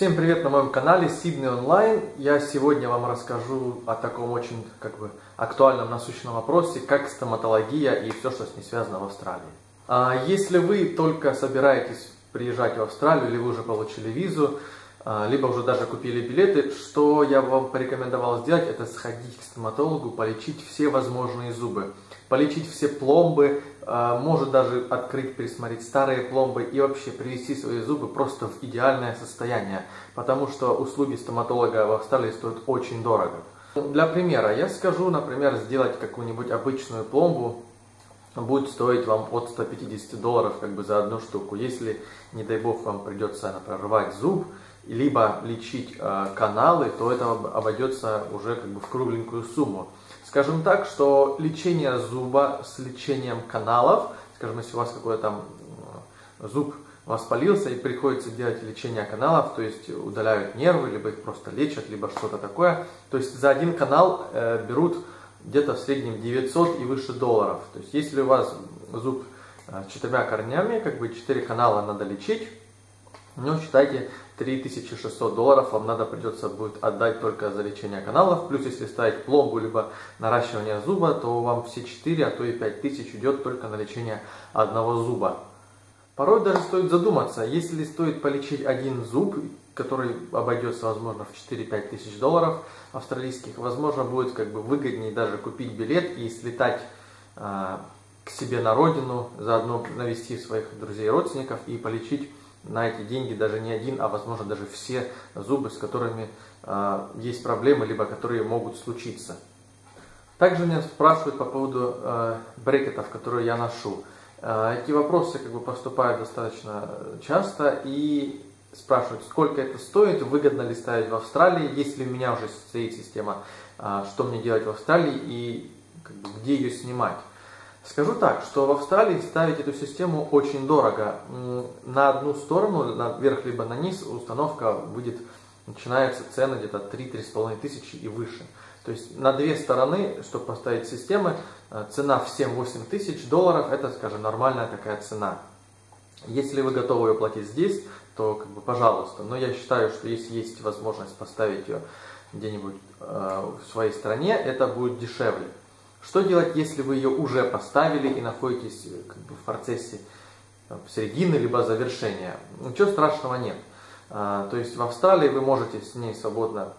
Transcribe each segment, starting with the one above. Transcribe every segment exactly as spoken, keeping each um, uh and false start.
Всем привет на моем канале Sydney Online. Я сегодня вам расскажу о таком очень как бы актуальном насущном вопросе, как стоматология и все, что с ней связано в Австралии. Если вы только собираетесь приезжать в Австралию, или вы уже получили визу, либо уже даже купили билеты, что я вам порекомендовал сделать, это сходить к стоматологу, полечить все возможные зубы, полечить все пломбы, может даже открыть, пересмотреть старые пломбы и вообще привести свои зубы просто в идеальное состояние, потому что услуги стоматолога в Австралии стоят очень дорого. Для примера, я скажу, например, сделать какую-нибудь обычную пломбу будет стоить вам от ста пятидесяти долларов как бы за одну штуку. Если, не дай бог, вам придется, например, рвать зуб, либо лечить э, каналы, то это обойдется уже как бы в кругленькую сумму. Скажем так, что лечение зуба с лечением каналов, скажем, если у вас какой-то там зуб воспалился и приходится делать лечение каналов, то есть удаляют нервы, либо их просто лечат, либо что-то такое, то есть за один канал э, берут где-то в среднем девятьсот и выше долларов. То есть если у вас зуб э, с четырьмя корнями, как бы четыре канала надо лечить, ну, считайте, три тысячи шестьсот долларов вам надо придется будет отдать только за лечение каналов. Плюс, если ставить пломбу, либо наращивание зуба, то вам все четыре, а то и пять тысяч идет только на лечение одного зуба. Порой даже стоит задуматься, если стоит полечить один зуб, который обойдется, возможно, в четыре-пять тысяч долларов австралийских, возможно, будет как бы выгоднее даже купить билет и слетать э, к себе на родину, заодно навести своих друзей и родственников и полечить на эти деньги даже не один, а возможно даже все зубы, с которыми э, есть проблемы, либо которые могут случиться. Также меня спрашивают по поводу э, брекетов, которые я ношу. Э, эти вопросы как бы поступают достаточно часто и спрашивают, сколько это стоит, выгодно ли ставить в Австралии, если у меня уже стоит система, э, что мне делать в Австралии и как бы, где ее снимать. Скажу так, что в Австралии ставить эту систему очень дорого. На одну сторону, наверх либо на низ, установка будет, начинаются цены где-то три-три с половиной тысячи и выше. То есть на две стороны, чтобы поставить системы, цена в семь-восемь тысяч долларов, это, скажем, нормальная такая цена. Если вы готовы ее платить здесь, то, как бы, пожалуйста. Но я считаю, что если есть возможность поставить ее где-нибудь э, в своей стране, это будет дешевле. Что делать, если вы ее уже поставили и находитесь как бы, в процессе там, середины, либо завершения? Ничего страшного нет. А, то есть в Австралии вы можете с ней свободно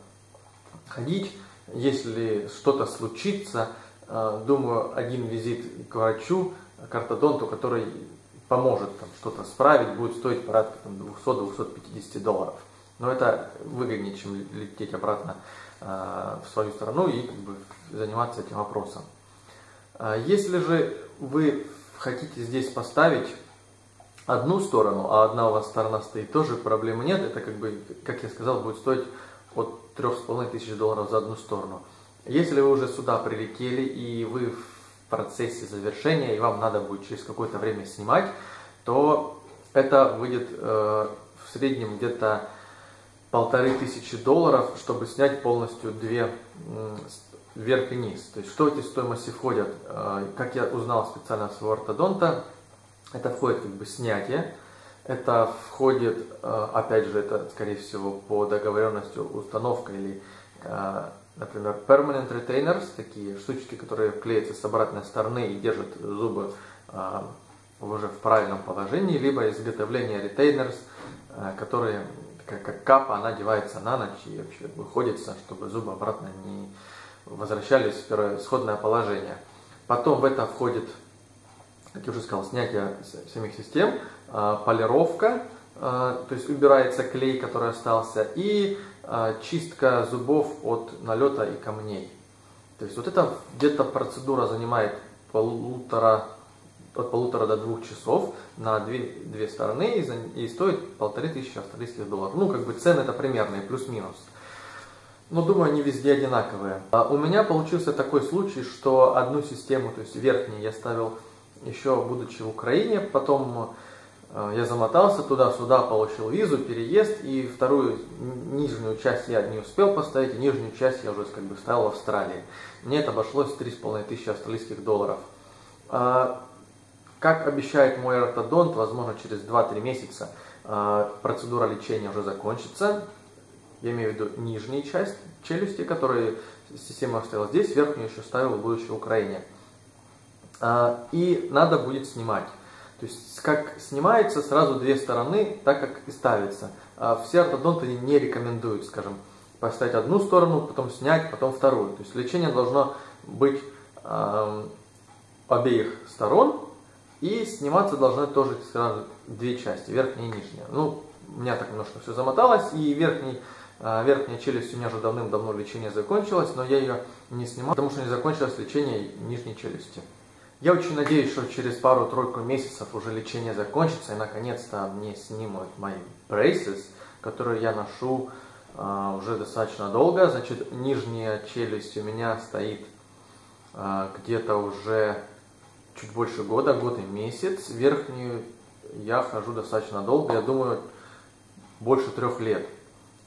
ходить. Если что-то случится, а, думаю, один визит к врачу, к ортодонту, который поможет что-то справить, будет стоить порядка двухсот-двухсот пятидесяти долларов. Но это выгоднее, чем лететь обратно э, в свою страну и как бы, заниматься этим вопросом. Если же вы хотите здесь поставить одну сторону, а одна у вас сторона стоит, тоже проблемы нет. Это, как бы, как я сказал, будет стоить от трёх с половиной тысяч долларов за одну сторону. Если вы уже сюда прилетели и вы в процессе завершения, и вам надо будет через какое-то время снимать, то это выйдет э, в среднем где-то полторы тысячи долларов, чтобы снять полностью две вверх и низ. То есть, что эти стоимости входят? Как я узнал специально от своего ортодонта, это входит как бы снятие, это входит, опять же, это, скорее всего, по договоренности установка или, например, permanent retainers, такие штучки, которые клеятся с обратной стороны и держат зубы уже в правильном положении, либо изготовление retainers, которые как капа, она одевается на ночь и вообще выходится, чтобы зубы обратно не возвращались в первоисходное положение. Потом в это входит, как я уже сказал, снятие самих систем, полировка, то есть убирается клей, который остался, и чистка зубов от налета и камней. То есть вот это где-то процедура занимает полутора от полутора до двух часов на две, две стороны и, и стоит полторы тысячи австралийских долларов. Ну, как бы цены это примерные, плюс-минус. Но, думаю, они везде одинаковые. А у меня получился такой случай, что одну систему, то есть верхнюю, я ставил еще будучи в Украине, потом э, я замотался туда-сюда, получил визу, переезд, и вторую, нижнюю часть я не успел поставить, и нижнюю часть я уже как бы ставил в Австралии. Мне это обошлось в три с половиной тысячи австралийских долларов. Как обещает мой ортодонт, возможно, через два-три месяца э, процедура лечения уже закончится. Я имею в виду нижнюю часть челюсти, которую система оставила здесь, верхнюю еще ставила в будущей Украине. Э, и надо будет снимать. То есть, как снимается, сразу две стороны, так как и ставится. Э, все ортодонты не рекомендуют, скажем, поставить одну сторону, потом снять, потом вторую. То есть, лечение должно быть э, обеих сторон. И сниматься должны тоже сразу две части, верхняя и нижняя. Ну, у меня так немножко все замоталось, и верхний, верхняя челюсть у меня уже давным-давно лечение закончилось, но я ее не снимал, потому что не закончилось лечение нижней челюсти. Я очень надеюсь, что через пару-тройку месяцев уже лечение закончится, и наконец-то мне снимут мои braces, которые я ношу э, уже достаточно долго. Значит, нижняя челюсть у меня стоит э, где-то уже... чуть больше года, год и месяц. Верхнюю я хожу достаточно долго, я думаю, больше трех лет.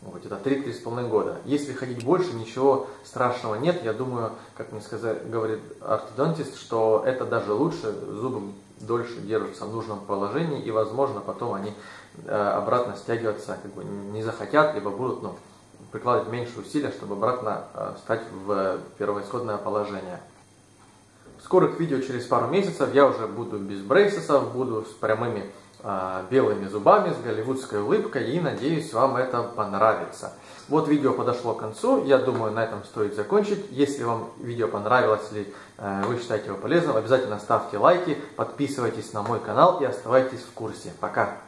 Вот, это три-три с половиной года. Если ходить больше, ничего страшного нет. Я думаю, как мне сказали, говорит ортодонтист, что это даже лучше, зубы дольше держатся в нужном положении, и, возможно, потом они э, обратно стягиваться как бы не захотят, либо будут ну, прикладывать меньше усилия, чтобы обратно э, встать в первоисходное положение. В скорых видео через пару месяцев я уже буду без брейсесов, буду с прямыми э, белыми зубами, с голливудской улыбкой, и надеюсь, вам это понравится. Вот видео подошло к концу, я думаю, на этом стоит закончить. Если вам видео понравилось или э, вы считаете его полезным, обязательно ставьте лайки, подписывайтесь на мой канал и оставайтесь в курсе. Пока!